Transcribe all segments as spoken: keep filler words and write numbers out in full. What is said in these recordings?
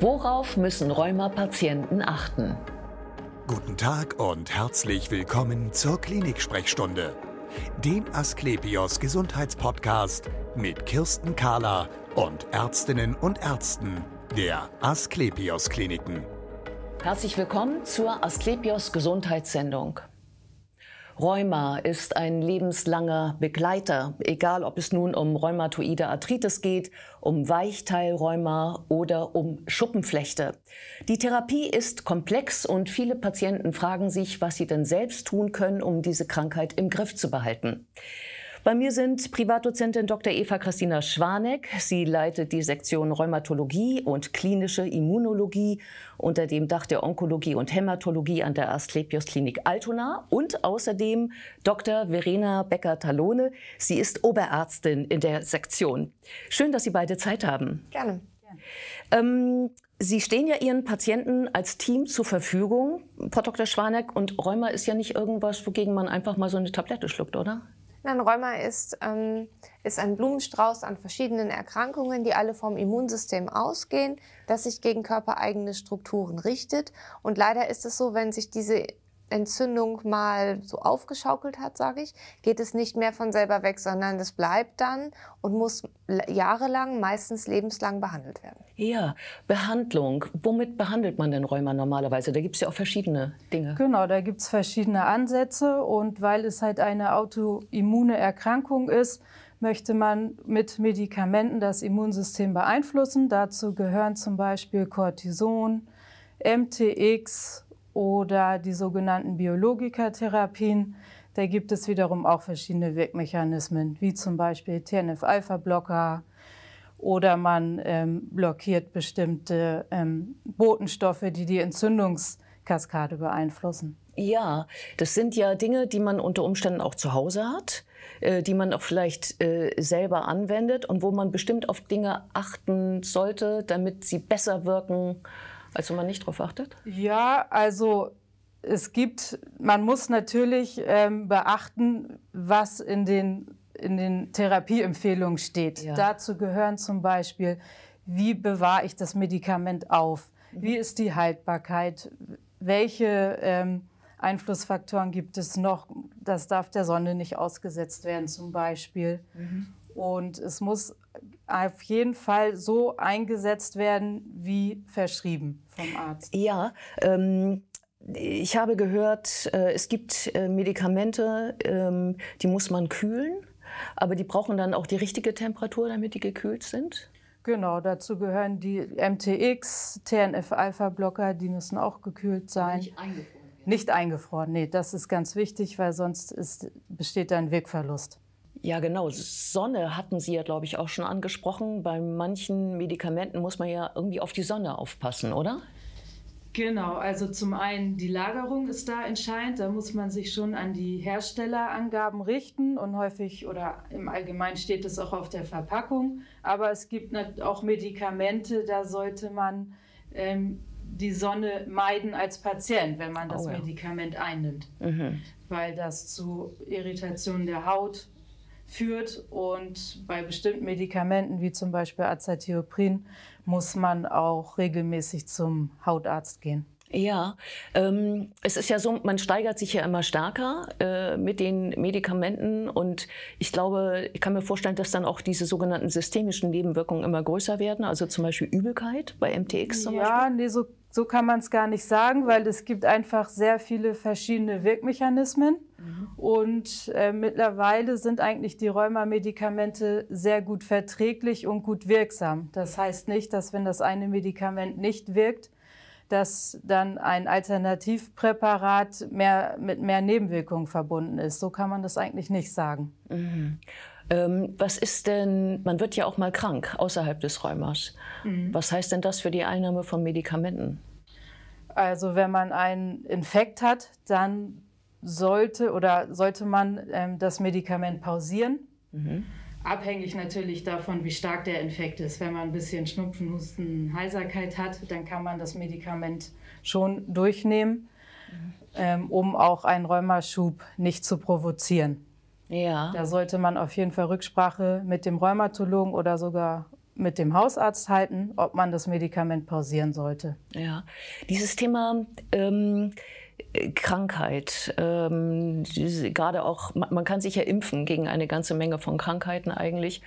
Worauf müssen Rheuma-Patienten achten? Guten Tag und herzlich willkommen zur Klinik-Sprechstunde, dem Asklepios Gesundheitspodcast mit Kirsten Kahler und Ärztinnen und Ärzten der Asklepios Kliniken. Herzlich willkommen zur Asklepios Gesundheitssendung. Rheuma ist ein lebenslanger Begleiter, egal ob es nun um rheumatoide Arthritis geht, um Weichteilrheuma oder um Schuppenflechte. Die Therapie ist komplex und viele Patienten fragen sich, was sie denn selbst tun können, um diese Krankheit im Griff zu behalten. Bei mir sind Privatdozentin Doktor Eva Christina Schwaneck. Sie leitet die Sektion Rheumatologie und klinische Immunologie unter dem Dach der Onkologie und Hämatologie an der Asklepios Klinik Altona und außerdem Doktor Verena Becker-Tallone. Sie ist Oberärztin in der Sektion. Schön, dass Sie beide Zeit haben. Gerne. Ähm, Sie stehen ja Ihren Patienten als Team zur Verfügung, Frau Doktor Schwaneck. Und Rheuma ist ja nicht irgendwas, wogegen man einfach mal so eine Tablette schluckt, oder? Nein, Rheuma ist, ähm, ist ein Blumenstrauß an verschiedenen Erkrankungen, die alle vom Immunsystem ausgehen, das sich gegen körpereigene Strukturen richtet. Und leider ist es so, wenn sich diese Entzündung mal so aufgeschaukelt hat, sage ich, geht es nicht mehr von selber weg, sondern das bleibt dann und muss jahrelang, meistens lebenslang behandelt werden. Ja, Behandlung. Womit behandelt man denn Rheuma normalerweise? Da gibt es ja auch verschiedene Dinge. Genau, da gibt es verschiedene Ansätze und weil es halt eine autoimmune Erkrankung ist, möchte man mit Medikamenten das Immunsystem beeinflussen. Dazu gehören zum Beispiel Cortison, M T X oder die sogenannten Biologikatherapien. Da gibt es wiederum auch verschiedene Wirkmechanismen, wie zum Beispiel T N F-Alpha-Blocker oder man ähm, blockiert bestimmte ähm, Botenstoffe, die die Entzündungskaskade beeinflussen. Ja, das sind ja Dinge, die man unter Umständen auch zu Hause hat, äh, die man auch vielleicht äh, selber anwendet und wo man bestimmt auf Dinge achten sollte, damit sie besser wirken, als wenn man nicht drauf achtet? Ja, also es gibt, man muss natürlich ähm, beachten, was in den, in den Therapieempfehlungen steht. Ja. Dazu gehören zum Beispiel, wie bewahre ich das Medikament auf? Wie ist die Haltbarkeit? Welche ähm, Einflussfaktoren gibt es noch? Das darf der Sonne nicht ausgesetzt werden zum Beispiel. Mhm. Und es muss auf jeden Fall so eingesetzt werden, wie verschrieben vom Arzt. Ja, ähm, ich habe gehört, äh, es gibt äh, Medikamente, ähm, die muss man kühlen, aber die brauchen dann auch die richtige Temperatur, damit die gekühlt sind? Genau, dazu gehören die M T X, T N F-Alpha-Blocker, die müssen auch gekühlt sein. Nicht eingefroren. Ja. Nicht eingefroren, nee, das ist ganz wichtig, weil sonst ist, besteht da ein Wirkverlust. Ja, genau. Sonne hatten Sie ja, glaube ich, auch schon angesprochen. Bei manchen Medikamenten muss man ja irgendwie auf die Sonne aufpassen, oder? Genau. Also zum einen die Lagerung ist da entscheidend. Da muss man sich schon an die Herstellerangaben richten und häufig oder im Allgemeinen steht es auch auf der Verpackung. Aber es gibt auch Medikamente, da sollte man ähm, die Sonne meiden als Patient, wenn man das oh, ja. Medikament einnimmt, mhm. weil das zu Irritationen der Haut führt und bei bestimmten Medikamenten, wie zum Beispiel Azathioprin, muss man auch regelmäßig zum Hautarzt gehen. Ja, ähm, es ist ja so, man steigert sich ja immer stärker äh, mit den Medikamenten und ich glaube, ich kann mir vorstellen, dass dann auch diese sogenannten systemischen Nebenwirkungen immer größer werden, also zum Beispiel Übelkeit bei M T X zum Beispiel. Ja, nee, so, so kann man es gar nicht sagen, weil es gibt einfach sehr viele verschiedene Wirkmechanismen. Mhm. Und äh, mittlerweile sind eigentlich die Rheuma-Medikamente sehr gut verträglich und gut wirksam. Das heißt nicht, dass wenn das eine Medikament nicht wirkt, dass dann ein Alternativpräparat mehr, mit mehr Nebenwirkungen verbunden ist. So kann man das eigentlich nicht sagen. Mhm. Ähm, was ist denn, man wird ja auch mal krank außerhalb des Rheumas. Mhm. Was heißt denn das für die Einnahme von Medikamenten? Also wenn man einen Infekt hat, dann sollte oder sollte man ähm, das Medikament pausieren. Mhm. Abhängig natürlich davon, wie stark der Infekt ist. Wenn man ein bisschen Schnupfen, Husten, Heiserkeit hat, dann kann man das Medikament schon durchnehmen, mhm. ähm, um auch einen Rheumaschub nicht zu provozieren. Ja. Da sollte man auf jeden Fall Rücksprache mit dem Rheumatologen oder sogar mit dem Hausarzt halten, ob man das Medikament pausieren sollte. Ja, dieses Thema ähm, Krankheit, ähm, diese, gerade auch, man kann sich ja impfen gegen eine ganze Menge von Krankheiten eigentlich.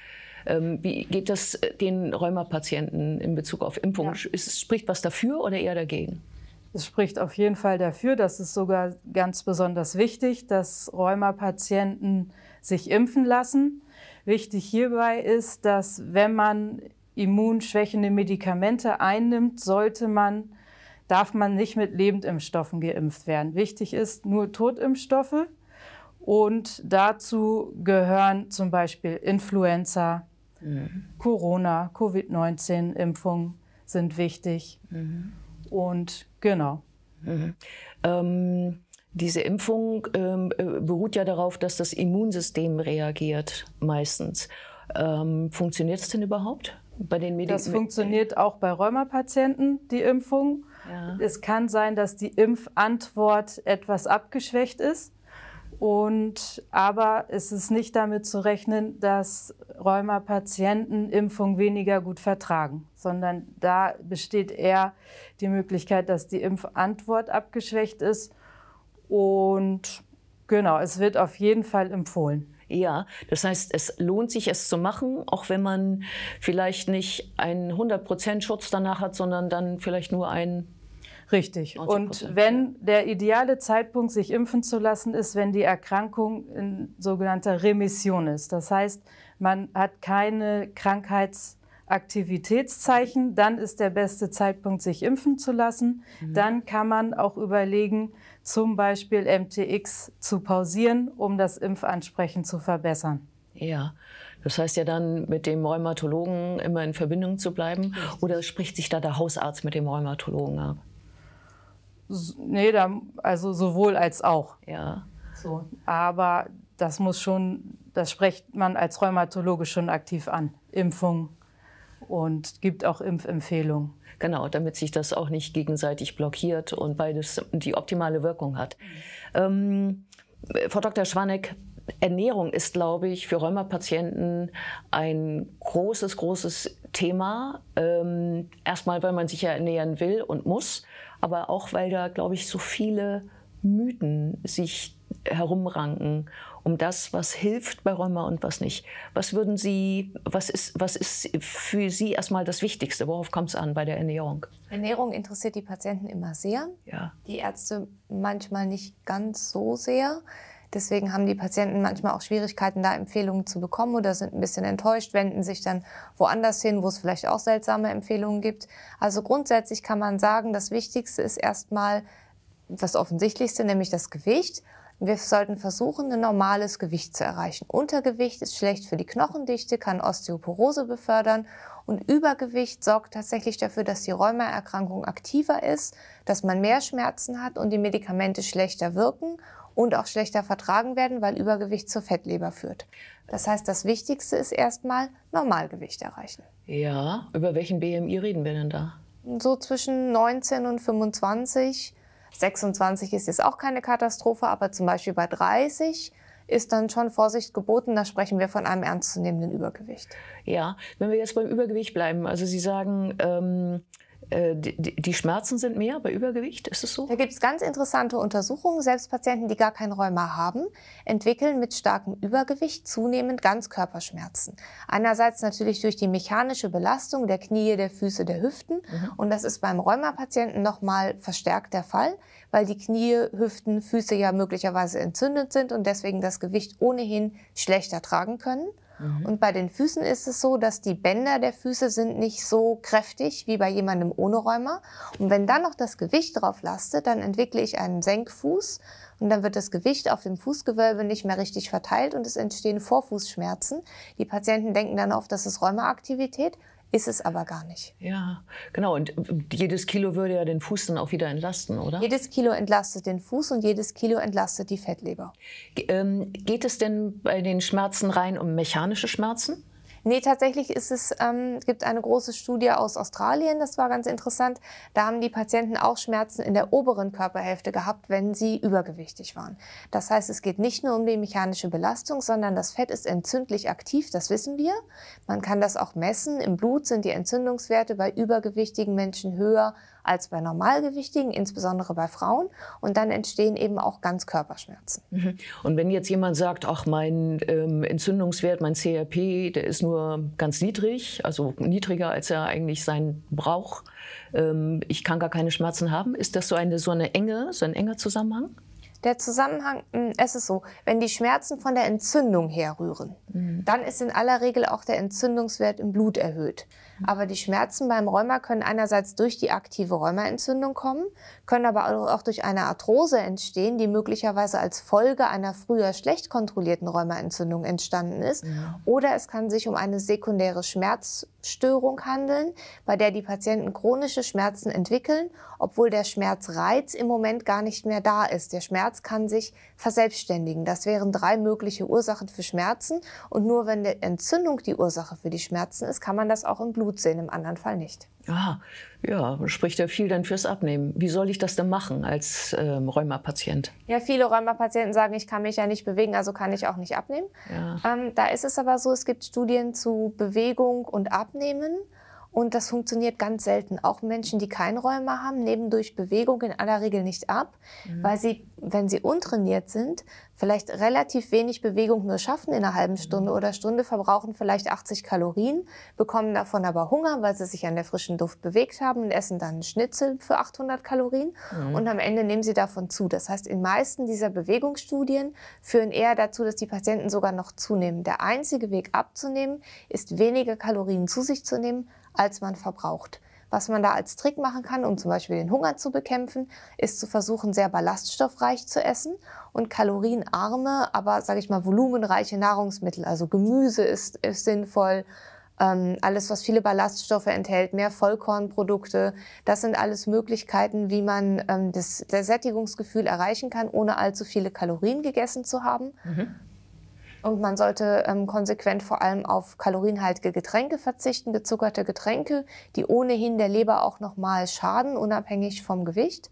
Ähm, wie geht das den Rheumapatienten in Bezug auf Impfung? Ja. Ist, spricht was dafür oder eher dagegen? Es spricht auf jeden Fall dafür, das ist sogar ganz besonders wichtig, dass Rheumapatienten sich impfen lassen. Wichtig hierbei ist, dass wenn man immunschwächende Medikamente einnimmt, sollte man, darf man nicht mit Lebendimpfstoffen geimpft werden. Wichtig ist nur Totimpfstoffe und dazu gehören zum Beispiel Influenza, mhm. Corona, Covid neunzehn-Impfungen sind wichtig. Mhm. Und genau. Mhm. Ähm, diese Impfung ähm, beruht ja darauf, dass das Immunsystem reagiert meistens. Ähm, funktioniert es denn überhaupt bei den Medizin? Das funktioniert auch bei Rheumapatienten, die Impfung. Ja. Es kann sein, dass die Impfantwort etwas abgeschwächt ist. Und, aber es ist nicht damit zu rechnen, dass Rheumapatienten Impfung weniger gut vertragen, sondern da besteht eher die Möglichkeit, dass die Impfantwort abgeschwächt ist. Und genau, es wird auf jeden Fall empfohlen. Ja, das heißt, es lohnt sich, es zu machen, auch wenn man vielleicht nicht einen hundert Prozent Schutz danach hat, sondern dann vielleicht nur einen. Richtig. Und wenn der ideale Zeitpunkt, sich impfen zu lassen, ist, wenn die Erkrankung in sogenannter Remission ist. Das heißt, man hat keine Krankheitsaktivitätszeichen, dann ist der beste Zeitpunkt, sich impfen zu lassen. Mhm. Dann kann man auch überlegen, zum Beispiel M T X zu pausieren, um das Impfansprechen zu verbessern. Ja, das heißt ja dann, mit dem Rheumatologen immer in Verbindung zu bleiben. Oder spricht sich da der Hausarzt mit dem Rheumatologen ab? Nee, da, also sowohl als auch. Ja. So, aber das muss schon, das spricht man als Rheumatologe schon aktiv an. Impfung und gibt auch Impfempfehlungen. Genau, damit sich das auch nicht gegenseitig blockiert und beides die optimale Wirkung hat. Ähm, Frau Doktor Schwaneck, Ernährung ist, glaube ich, für Rheumapatienten ein großes, großes Thema. Ähm, erstmal, weil man sich ja ernähren will und muss, aber auch, weil da, glaube ich, so viele Mythen sich herumranken um das, was hilft bei Rheuma und was nicht. Was würden Sie, was ist, was ist für Sie erstmal das Wichtigste? Worauf kommt es an bei der Ernährung? Ernährung interessiert die Patienten immer sehr. Ja. Die Ärzte manchmal nicht ganz so sehr. Deswegen haben die Patienten manchmal auch Schwierigkeiten, da Empfehlungen zu bekommen oder sind ein bisschen enttäuscht, wenden sich dann woanders hin, wo es vielleicht auch seltsame Empfehlungen gibt. Also grundsätzlich kann man sagen, das Wichtigste ist erstmal das Offensichtlichste, nämlich das Gewicht. Wir sollten versuchen, ein normales Gewicht zu erreichen. Untergewicht ist schlecht für die Knochendichte, kann Osteoporose befördern. Und Übergewicht sorgt tatsächlich dafür, dass die Rheumaerkrankung aktiver ist, dass man mehr Schmerzen hat und die Medikamente schlechter wirken und auch schlechter vertragen werden, weil Übergewicht zur Fettleber führt. Das heißt, das Wichtigste ist erstmal Normalgewicht erreichen. Ja, über welchen B M I reden wir denn da? So zwischen neunzehn und fünfundzwanzig. sechsundzwanzig ist jetzt auch keine Katastrophe, aber zum Beispiel bei dreißig ist dann schon Vorsicht geboten. Da sprechen wir von einem ernstzunehmenden Übergewicht. Ja, wenn wir jetzt beim Übergewicht bleiben, also Sie sagen, ähm, äh, die, die Schmerzen sind mehr bei Übergewicht, ist es so? Da gibt es ganz interessante Untersuchungen. Selbst Patienten, die gar kein Rheuma haben, entwickeln mit starkem Übergewicht zunehmend Ganzkörperschmerzen. Einerseits natürlich durch die mechanische Belastung der Knie, der Füße, der Hüften. Mhm. Und das ist beim Rheumapatienten nochmal verstärkt der Fall, weil die Knie, Hüften, Füße ja möglicherweise entzündet sind und deswegen das Gewicht ohnehin schlechter tragen können. Mhm. Und bei den Füßen ist es so, dass die Bänder der Füße sind nicht so kräftig wie bei jemandem ohne Rheuma. Und wenn dann noch das Gewicht drauf lastet, dann entwickle ich einen Senkfuß und dann wird das Gewicht auf dem Fußgewölbe nicht mehr richtig verteilt und es entstehen Vorfußschmerzen. Die Patienten denken dann oft, das ist Rheumaaktivität. Ist es aber gar nicht. Ja, genau. Und jedes Kilo würde ja den Fuß dann auch wieder entlasten, oder? Jedes Kilo entlastet den Fuß und jedes Kilo entlastet die Fettleber. Ge ähm, geht es denn bei den Schmerzen rein um mechanische Schmerzen? Nee, tatsächlich ist es, ähm, gibt eine große Studie aus Australien, das war ganz interessant. Da haben die Patienten auch Schmerzen in der oberen Körperhälfte gehabt, wenn sie übergewichtig waren. Das heißt, es geht nicht nur um die mechanische Belastung, sondern das Fett ist entzündlich aktiv, das wissen wir. Man kann das auch messen. Im Blut sind die Entzündungswerte bei übergewichtigen Menschen höher als bei normalgewichtigen, insbesondere bei Frauen. Und dann entstehen eben auch Ganzkörperschmerzen. Und wenn jetzt jemand sagt, ach, mein ähm, Entzündungswert, mein C R P, der ist nur ganz niedrig, also niedriger, als er eigentlich sein braucht, ähm, ich kann gar keine Schmerzen haben, ist das so eine, so eine enge, so ein enger Zusammenhang? Der Zusammenhang, es ist so, wenn die Schmerzen von der Entzündung herrühren, mhm. dann ist in aller Regel auch der Entzündungswert im Blut erhöht. Mhm. Aber die Schmerzen beim Rheuma können einerseits durch die aktive Rheumaentzündung kommen, können aber auch durch eine Arthrose entstehen, die möglicherweise als Folge einer früher schlecht kontrollierten Rheumaentzündung entstanden ist. Mhm. Oder es kann sich um eine sekundäre Schmerzstörung handeln, bei der die Patienten chronische Schmerzen entwickeln, obwohl der Schmerzreiz im Moment gar nicht mehr da ist. Der Schmerz kann sich verselbstständigen. Das wären drei mögliche Ursachen für Schmerzen. Und nur wenn die Entzündung die Ursache für die Schmerzen ist, kann man das auch im Blut sehen, im anderen Fall nicht. Ah, ja, spricht ja viel dann fürs Abnehmen. Wie soll ich das denn machen als ähm, Rheumapatient? Ja, viele Rheumapatienten sagen, ich kann mich ja nicht bewegen, also kann ich auch nicht abnehmen. Ja. Ähm, da ist es aber so, es gibt Studien zu Bewegung und Abnehmen. Und das funktioniert ganz selten. Auch Menschen, die kein Rheuma haben, nehmen durch Bewegung in aller Regel nicht ab, mhm. weil sie, wenn sie untrainiert sind, vielleicht relativ wenig Bewegung nur schaffen in einer halben Stunde mhm. oder Stunde, verbrauchen vielleicht achtzig Kalorien, bekommen davon aber Hunger, weil sie sich an der frischen Luft bewegt haben und essen dann einen Schnitzel für achthundert Kalorien mhm. und am Ende nehmen sie davon zu. Das heißt, in meisten dieser Bewegungsstudien führen eher dazu, dass die Patienten sogar noch zunehmen. Der einzige Weg abzunehmen ist, weniger Kalorien zu sich zu nehmen, als man verbraucht. Was man da als Trick machen kann, um zum Beispiel den Hunger zu bekämpfen, ist zu versuchen, sehr ballaststoffreich zu essen und kalorienarme, aber sage ich mal volumenreiche Nahrungsmittel. Also Gemüse ist, ist sinnvoll, ähm, alles, was viele Ballaststoffe enthält, mehr Vollkornprodukte. Das sind alles Möglichkeiten, wie man ähm, das, das Sättigungsgefühl erreichen kann, ohne allzu viele Kalorien gegessen zu haben. Mhm. Und man sollte ähm, konsequent vor allem auf kalorienhaltige Getränke verzichten, gezuckerte Getränke, die ohnehin der Leber auch nochmal schaden, unabhängig vom Gewicht.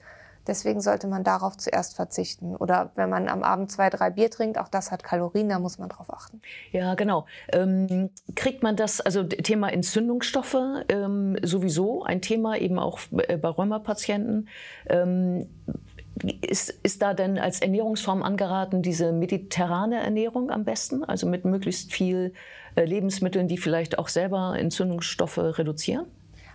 Deswegen sollte man darauf zuerst verzichten. Oder wenn man am Abend zwei, drei Bier trinkt, auch das hat Kalorien, da muss man drauf achten. Ja, genau. Ähm, kriegt man das, also Thema Entzündungsstoffe ähm, sowieso, ein Thema eben auch bei Rheumapatienten. Ähm, Ist, ist da denn als Ernährungsform angeraten diese mediterrane Ernährung am besten? Also mit möglichst viel Lebensmitteln, die vielleicht auch selber Entzündungsstoffe reduzieren?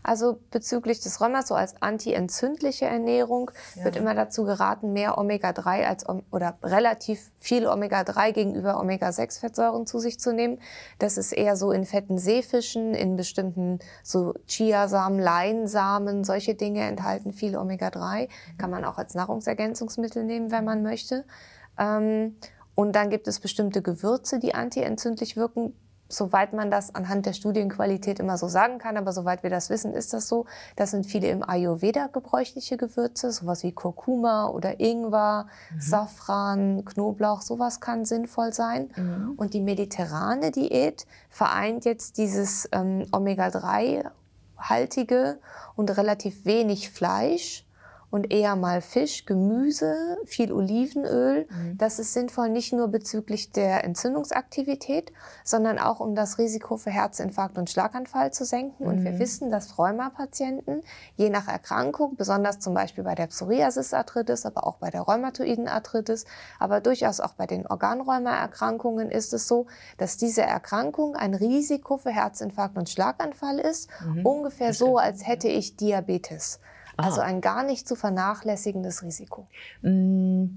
Also bezüglich des Rheumas, so als anti-entzündliche Ernährung, ja. wird immer dazu geraten, mehr Omega drei als oder relativ viel Omega drei gegenüber Omega sechs Fettsäuren zu sich zu nehmen. Das ist eher so in fetten Seefischen, in bestimmten so Chiasamen, Leinsamen, solche Dinge enthalten viel Omega drei. Kann man auch als Nahrungsergänzungsmittel nehmen, wenn man möchte. Und dann gibt es bestimmte Gewürze, die anti-entzündlich wirken. Soweit man das anhand der Studienqualität immer so sagen kann, aber soweit wir das wissen, ist das so. Das sind viele im Ayurveda gebräuchliche Gewürze, sowas wie Kurkuma oder Ingwer, mhm. Safran, Knoblauch, sowas kann sinnvoll sein. Mhm. Und die mediterrane Diät vereint jetzt dieses ähm, Omega drei haltige und relativ wenig Fleisch. Und eher mal Fisch, Gemüse, viel Olivenöl. Mhm. Das ist sinnvoll nicht nur bezüglich der Entzündungsaktivität, sondern auch um das Risiko für Herzinfarkt und Schlaganfall zu senken. Mhm. Und wir wissen, dass Rheumapatienten je nach Erkrankung, besonders zum Beispiel bei der Psoriasis-Arthritis, aber auch bei der Rheumatoiden-Arthritis, aber durchaus auch bei den Organrheuma-Erkrankungen ist es so, dass diese Erkrankung ein Risiko für Herzinfarkt und Schlaganfall ist. Mhm. Ungefähr das so, als hätte ich Diabetes. Also ein gar nicht zu vernachlässigendes Risiko. In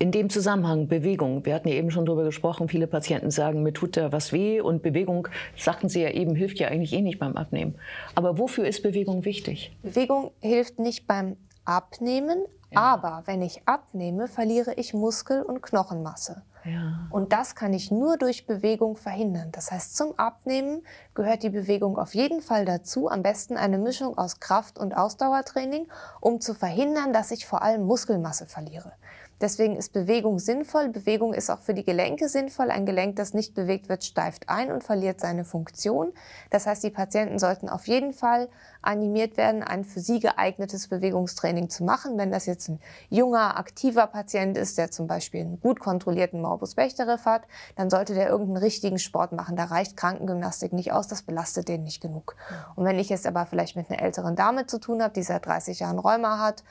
dem Zusammenhang Bewegung, wir hatten ja eben schon darüber gesprochen, viele Patienten sagen, mir tut da was weh und Bewegung, sagten sie ja eben, hilft ja eigentlich eh nicht beim Abnehmen. Aber wofür ist Bewegung wichtig? Bewegung hilft nicht beim Abnehmen, ja. aber wenn ich abnehme, verliere ich Muskel- und Knochenmasse. Ja. Und das kann ich nur durch Bewegung verhindern. Das heißt, zum Abnehmen gehört die Bewegung auf jeden Fall dazu. Am besten eine Mischung aus Kraft- und Ausdauertraining, um zu verhindern, dass ich vor allem Muskelmasse verliere. Deswegen ist Bewegung sinnvoll. Bewegung ist auch für die Gelenke sinnvoll. Ein Gelenk, das nicht bewegt wird, steift ein und verliert seine Funktion. Das heißt, die Patienten sollten auf jeden Fall animiert werden, ein für sie geeignetes Bewegungstraining zu machen. Wenn das jetzt ein junger, aktiver Patient ist, der zum Beispiel einen gut kontrollierten Morbus Bechterew hat, dann sollte der irgendeinen richtigen Sport machen. Da reicht Krankengymnastik nicht aus, das belastet den nicht genug. Und wenn ich jetzt aber vielleicht mit einer älteren Dame zu tun habe, die seit dreißig Jahren Rheuma hat,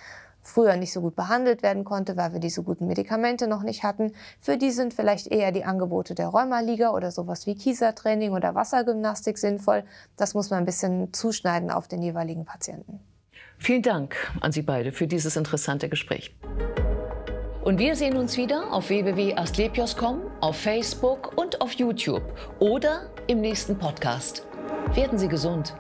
früher nicht so gut behandelt werden konnte, weil wir diese guten Medikamente noch nicht hatten. Für die sind vielleicht eher die Angebote der Rheumaliga oder sowas wie Kiesertraining oder Wassergymnastik sinnvoll. Das muss man ein bisschen zuschneiden auf den jeweiligen Patienten. Vielen Dank an Sie beide für dieses interessante Gespräch. Und wir sehen uns wieder auf w w w punkt asklepios punkt com, auf Facebook und auf YouTube oder im nächsten Podcast. Werden Sie gesund!